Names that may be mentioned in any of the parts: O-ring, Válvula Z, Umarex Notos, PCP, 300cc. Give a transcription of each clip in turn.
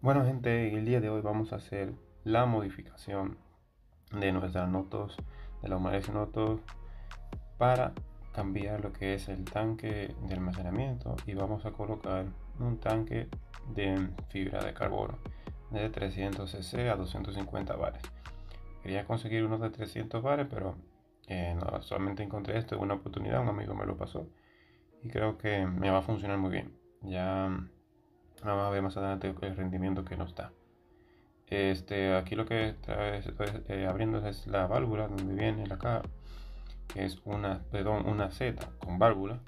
Bueno gente, el día de hoy vamos a hacer la modificación de nuestras notos, de la Umarex Notos, para cambiar lo que es el tanque de almacenamiento, y vamos a colocar un tanque de fibra de carbono de 300 cc a 250 bares. Quería conseguir unos de 300 bares, pero no, solamente encontré esto en una oportunidad, un amigo me lo pasó y creo que me va a funcionar muy bien. Ya vamos a ver más adelante el rendimiento que nos da. Aquí lo que estoy abriendo es la válvula donde viene la caja, que es una Z con válvula.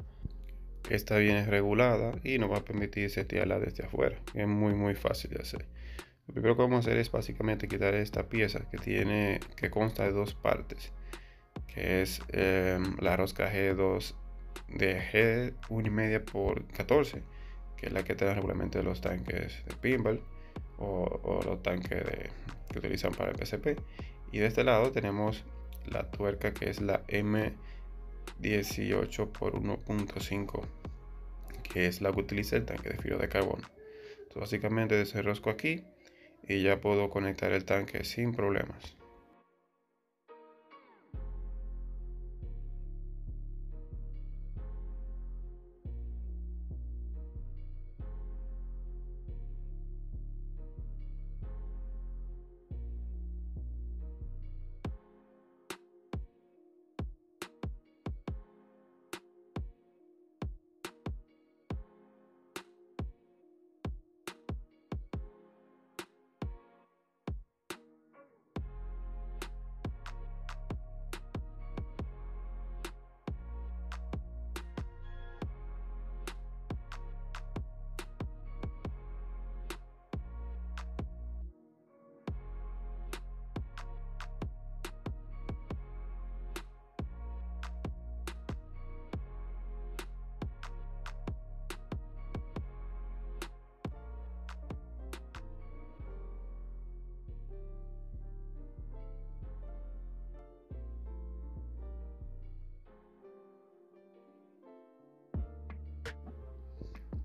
Esta viene regulada y nos va a permitir setearla desde afuera. Es muy fácil de hacer. Lo primero que vamos a hacer es básicamente quitar esta pieza que consta de dos partes, que es la rosca G2 de G1,5 por 14, que es la que trae regularmente los tanques de pinball o los tanques que utilizan para el PCP. Y de este lado tenemos la tuerca, que es la M18 por 1.5, que es la que utiliza el tanque de fibra de carbono. Entonces básicamente desenrosco aquí y ya puedo conectar el tanque sin problemas.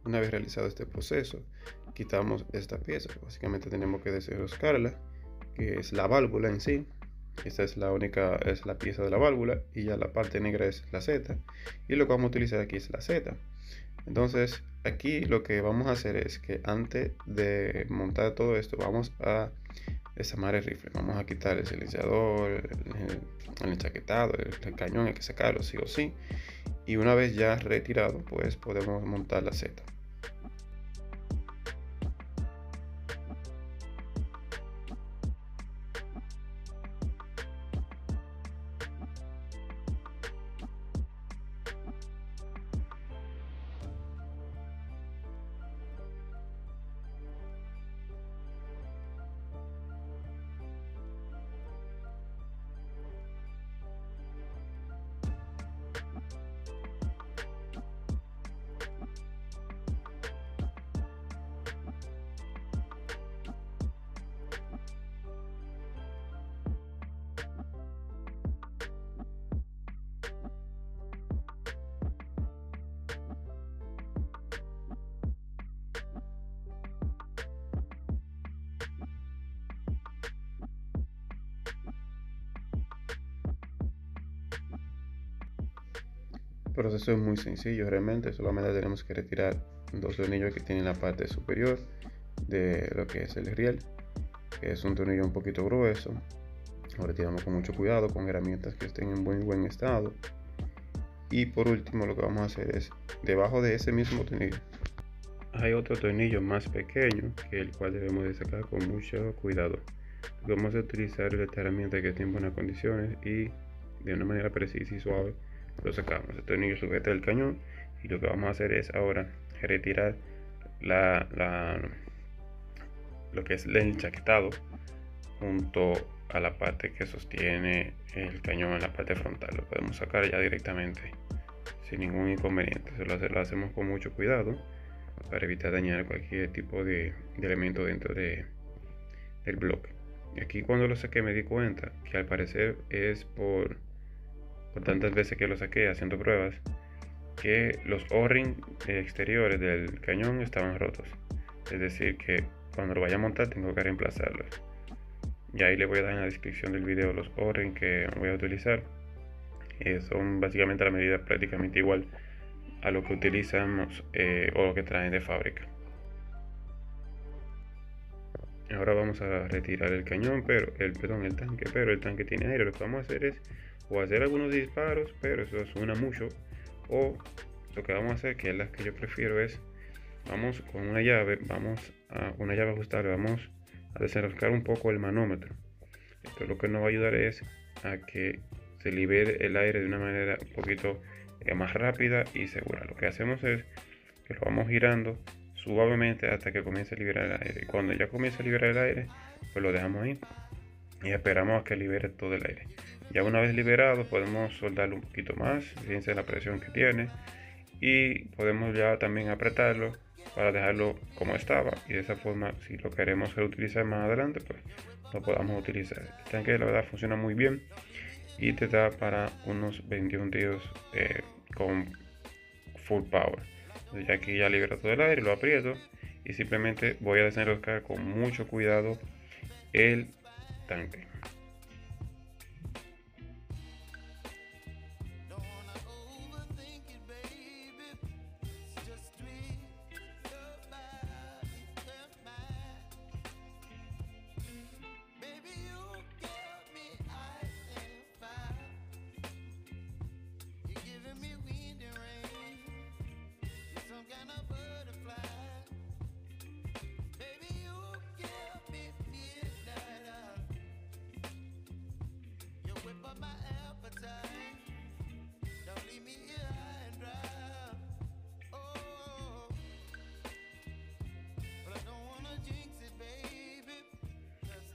Una vez realizado este proceso, quitamos esta pieza. Básicamente tenemos que desenroscarla, que es la válvula en sí. Esta es la pieza de la válvula, y ya la parte negra es la Z, y lo que vamos a utilizar aquí es la Z. Entonces aquí lo que vamos a hacer es que antes de montar todo esto vamos a desarmar el rifle. Vamos a quitar el silenciador, el enchaquetado, el cañón, hay que sacarlo sí o sí, y una vez ya retirado pues podemos montar la Z. El proceso es muy sencillo realmente, solamente tenemos que retirar dos tornillos que tienen la parte superior de lo que es el riel, que es un tornillo un poquito grueso. Lo retiramos con mucho cuidado, con herramientas que estén en buen estado. Y por último lo que vamos a hacer es, debajo de ese mismo tornillo hay otro tornillo más pequeño, que el cual debemos de sacar con mucho cuidado. Lo que vamos a utilizar es esta herramienta que esté en buenas condiciones y de una manera precisa y suave. Lo sacamos, el tornillo sujeta el cañón, y lo que vamos a hacer es ahora retirar lo que es el enchaquetado junto a la parte que sostiene el cañón en la parte frontal. Lo podemos sacar ya directamente sin ningún inconveniente. Lo hacemos con mucho cuidado para evitar dañar cualquier tipo de elemento dentro del bloque. Y aquí cuando lo saqué me di cuenta que al parecer es por tantas veces que lo saqué haciendo pruebas, que los O-ring exteriores del cañón estaban rotos. Es decir, que Cuando lo vaya a montar tengo que reemplazarlos. Y ahí le voy a dar en la descripción del video los O-ring que voy a utilizar. Son básicamente la medida prácticamente igual a lo que utilizamos o lo que traen de fábrica. Ahora vamos a retirar el cañón, el tanque, pero el tanque tiene aire. Lo que vamos a hacer es o hacer algunos disparos, pero eso suena mucho, o lo que vamos a hacer, que es la que yo prefiero, es vamos con una llave, ajustable, vamos a desenroscar un poco el manómetro. Esto lo que nos va a ayudar es a que se libere el aire de una manera un poquito más rápida y segura. Lo que hacemos es que lo vamos girando suavemente hasta que comience a liberar el aire, y cuando ya comience a liberar el aire, pues lo dejamos ahí y esperamos a que libere todo el aire. Ya una vez liberado podemos soldarlo un poquito más, fíjense la presión que tiene, y podemos ya también apretarlo para dejarlo como estaba, y de esa forma, si lo queremos reutilizar más adelante, pues lo podamos utilizar. Este tanque la verdad funciona muy bien y te da para unos 21 días con full power. Entonces, ya aquí ya libera todo el aire, lo aprieto y simplemente voy a desenroscar con mucho cuidado el tanque.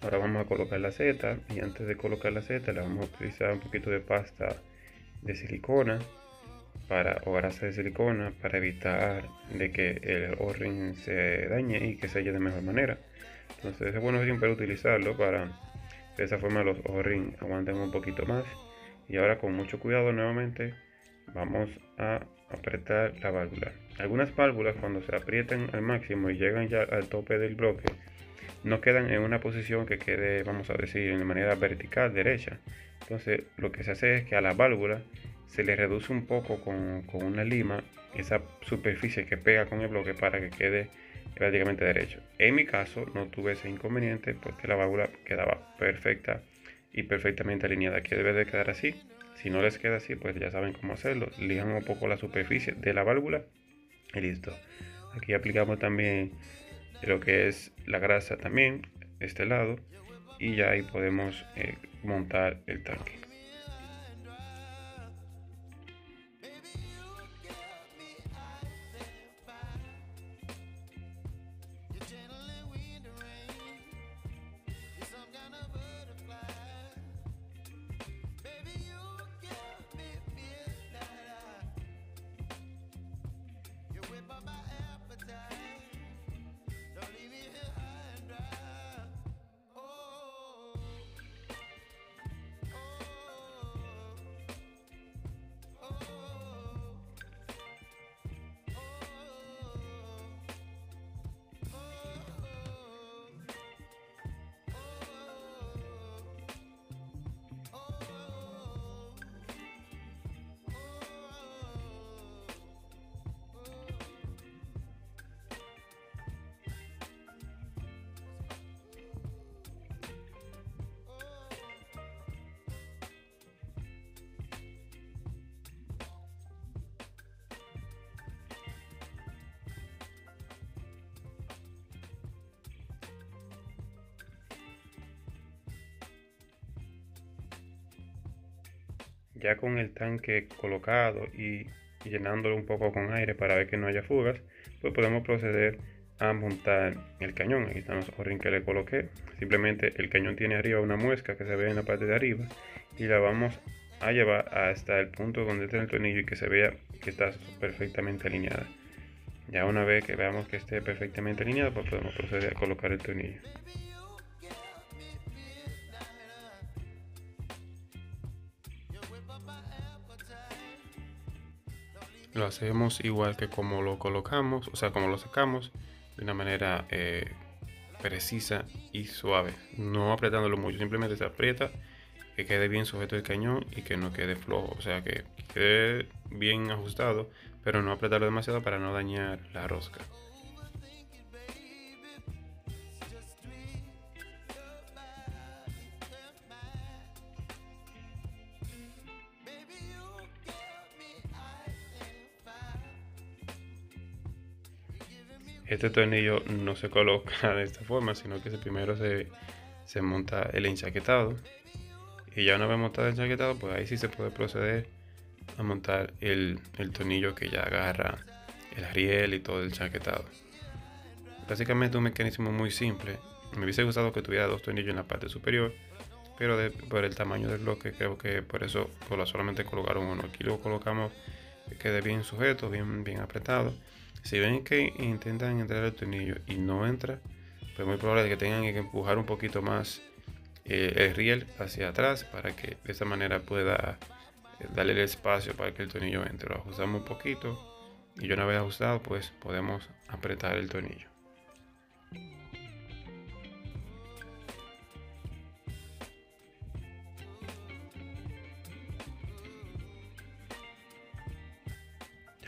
Ahora vamos a colocar la seta, y antes de colocar la seta la vamos a utilizar un poquito de pasta de silicona o grasa de silicona para evitar de que el O-ring se dañe y que se selle de mejor manera. Entonces es bueno siempre utilizarlo para de esa forma los O-ring aguanten un poquito más. Y ahora con mucho cuidado nuevamente vamos a apretar la válvula. Algunas válvulas, cuando se aprietan al máximo y llegan ya al tope del bloque, no quedan en una posición que quede, vamos a decir, de manera vertical, derecha. Entonces lo que se hace es que a la válvula se le reduce un poco con una lima esa superficie que pega con el bloque para que quede prácticamente derecho. En mi caso no tuve ese inconveniente porque la válvula quedaba perfecta y perfectamente alineada. Aquí debe de quedar así. Si no les queda así, pues ya saben cómo hacerlo, lijan un poco la superficie de la válvula y listo. Aquí aplicamos también lo que es la grasa también, este lado, y ya ahí podemos montar el tanque. Ya con el tanque colocado y llenándolo un poco con aire para ver que no haya fugas, pues podemos proceder a montar el cañón. Aquí están los O-ring que le coloqué. Simplemente el cañón tiene arriba una muesca que se ve en la parte de arriba, y la vamos a llevar hasta el punto donde está el tornillo y que se vea que está perfectamente alineada. Ya una vez que veamos que esté perfectamente alineada, pues podemos proceder a colocar el tornillo. Lo hacemos igual que como lo colocamos, o sea, como lo sacamos, de una manera precisa y suave, no apretándolo mucho, simplemente se aprieta, que quede bien sujeto el cañón y que no quede flojo, o sea que quede bien ajustado, pero no apretarlo demasiado para no dañar la rosca. Este tornillo no se coloca de esta forma, sino que primero se monta el enchaquetado, y ya una vez montado el enchaquetado, pues ahí sí se puede proceder a montar el tornillo que ya agarra el riel y todo el enchaquetado. Básicamente un mecanismo muy simple. Me hubiese gustado que tuviera dos tornillos en la parte superior, pero por el tamaño del bloque creo que por eso solamente colocaron uno. Aquí lo colocamos que quede bien sujeto, bien apretado. Si ven que intentan entrar el tornillo y no entra, pues muy probable que tengan que empujar un poquito más el riel hacia atrás para que de esa manera pueda darle el espacio para que el tornillo entre. Lo ajustamos un poquito y una vez ajustado, pues podemos apretar el tornillo.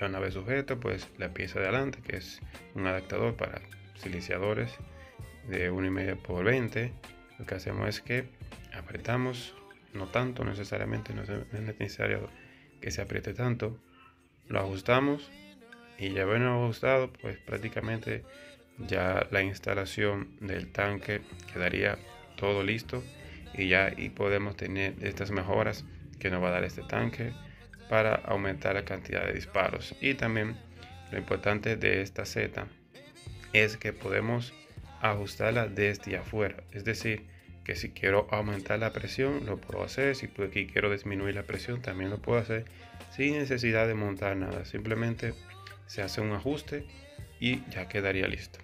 Una vez sujeto, pues la pieza de adelante, que es un adaptador para silenciadores de 1,5 por 20, lo que hacemos es que apretamos, no tanto necesariamente, no es necesario que se apriete tanto, lo ajustamos y ya ven ajustado, pues prácticamente ya la instalación del tanque quedaría todo listo, y ya y podemos tener estas mejoras que nos va a dar este tanque para aumentar la cantidad de disparos. Y también lo importante de esta Z es que podemos ajustarla desde afuera, es decir, que si quiero aumentar la presión lo puedo hacer, si aquí quiero disminuir la presión también lo puedo hacer sin necesidad de montar nada, simplemente se hace un ajuste y ya quedaría listo.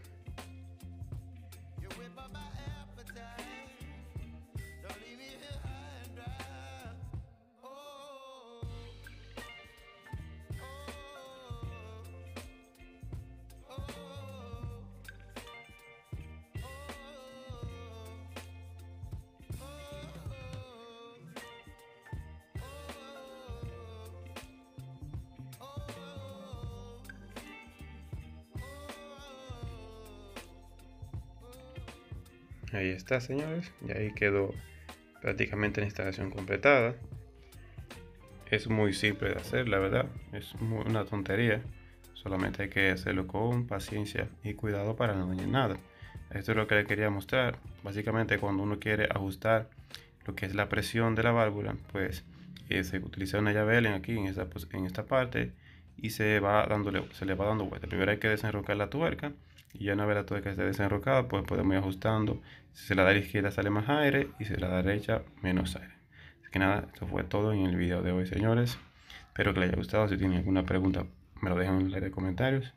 Ahí está, señores, y ahí quedó prácticamente la instalación completada. Es muy simple de hacer, la verdad, es una tontería, solamente hay que hacerlo con paciencia y cuidado para no dañar nada. Esto es lo que les quería mostrar. Básicamente cuando uno quiere ajustar lo que es la presión de la válvula, pues se utiliza una llave Allen aquí en esta parte y se le va dando vuelta. Primero hay que desenrocar la tuerca, y ya una vez la tuerca esté desenrocada, pues podemos ir ajustando. Si se la da a la izquierda sale más aire, y si se la da a la derecha menos aire. Así que nada, esto fue todo en el video de hoy, señores. Espero que les haya gustado. Si tienen alguna pregunta me lo dejan en la área de comentarios,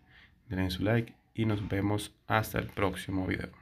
denle su like y nos vemos hasta el próximo video.